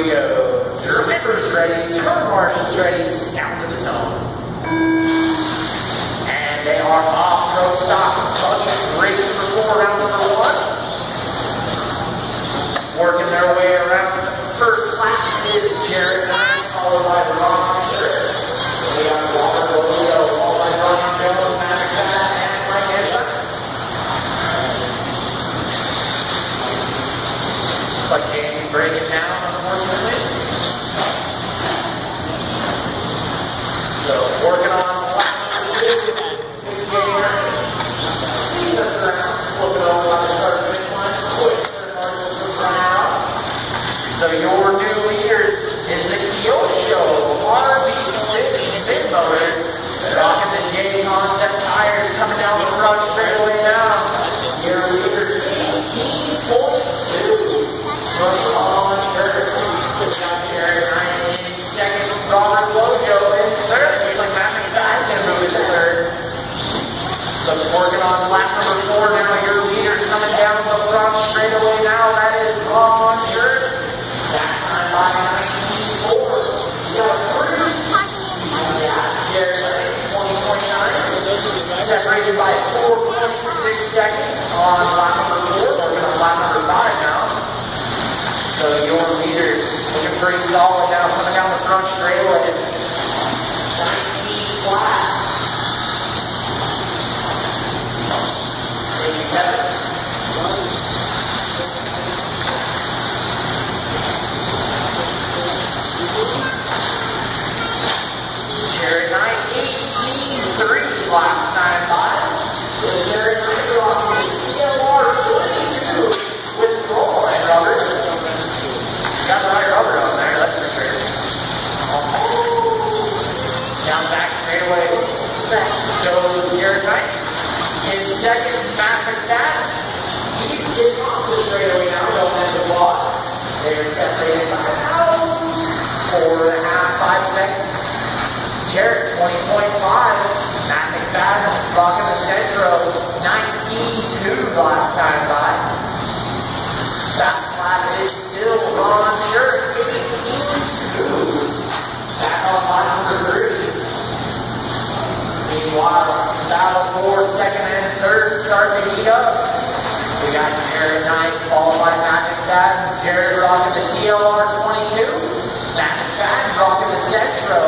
Rios, your liver's ready, turn marshal's ready, sound of the tone. And they are off, no stops, tugging, racing for four round number one. Working their way around. First lap is Jared Knight, followed by Ron Scherr. We got Robert, Leo, followed by Ron Scherr, Matt McFadden, and Brian Jones. But can you break it down on the horse with it? So, working on the lap number two, and getting ready. See us around, looking over on the start finish line, quick, third marginal to run out. So, your new leader is the Kyosho RB6 spin motor. Rocking the J concept tires coming down the front straight away now. Your leader 18.2. Goes on third. Just got Jared Knight in second. Robert Lojo in third. Looks like Matt McFadden can move into third. So working on lap number four now. Your leader coming down the front straight away now. That is Ron Scherr. That time by 19.4. Separated by 4.6 seconds on lap number four. We're going to lap number five now. So your leader's looking pretty solid now, coming down the front straightaway. 19 flats. Maybe better. Jared Knight, 18.3 last time by. Jared Knight on the EMR 22 with Ron and Robert. Got the right Robert on there, that's for sure. Down back straight away. So Jared Knight in second, Matt McFadden. He's getting off the straightaway now, don't have to watch. They're separated by about 4.5, 5 seconds. Jared, 20.5, Matt McFadden, rocking the Centro, 19.2 last time by. Fast lap is still Ron Scherr, 18.2. Back on lap number three. Meanwhile, battle for second and third starting to heat up. We got Jared Knight, followed by Matt McFadden, Jared rocking the TLR 22, Matt McFadden rocking the Centro,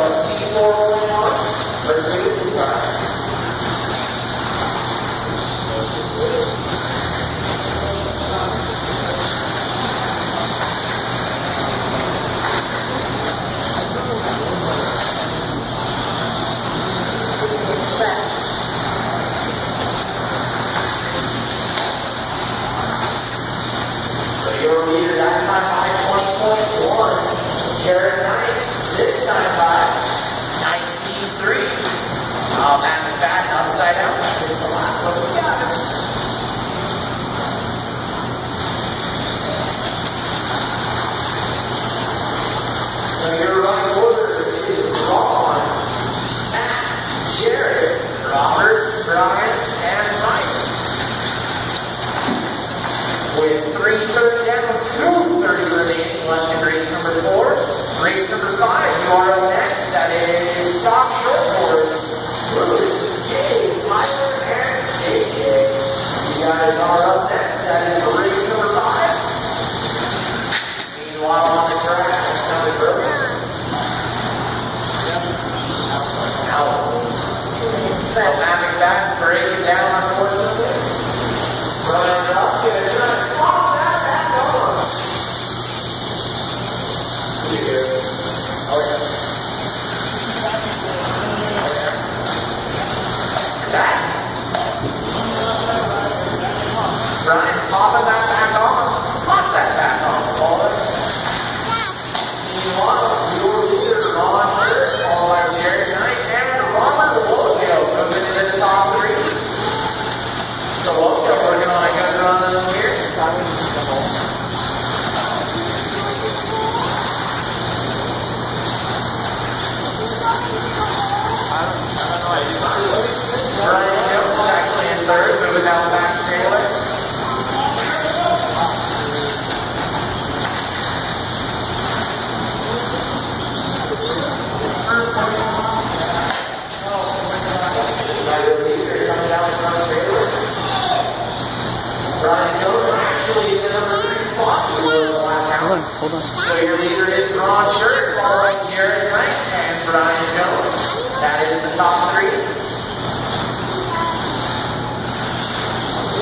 Hold on. So your leader is Ron Scherr, following Jared Knight and Brian Jones. That is the top three.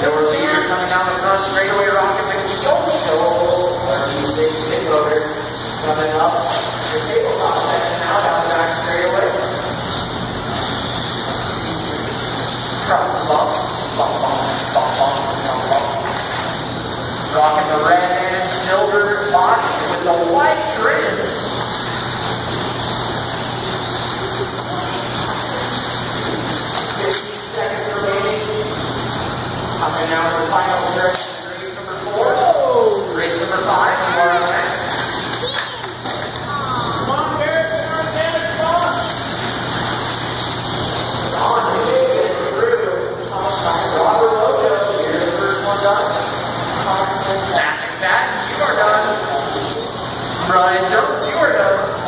There were leaders coming down the front straightaway, rocking the show. These big stick loaders coming up the tabletop section now down the back straightaway. Cross the bump, bump, bump, bump, bump, bump, bump. Rocking the red and silver box with the white trim. And now the final stretch is race number 4. Whoa. Race number 5 tomorrow night. Come on, Barrett, Ron, David, Ron. Ron is getting through. Robert Logo, you're the first one done. Matt McFadden, you are done. Brian Jones, you are done.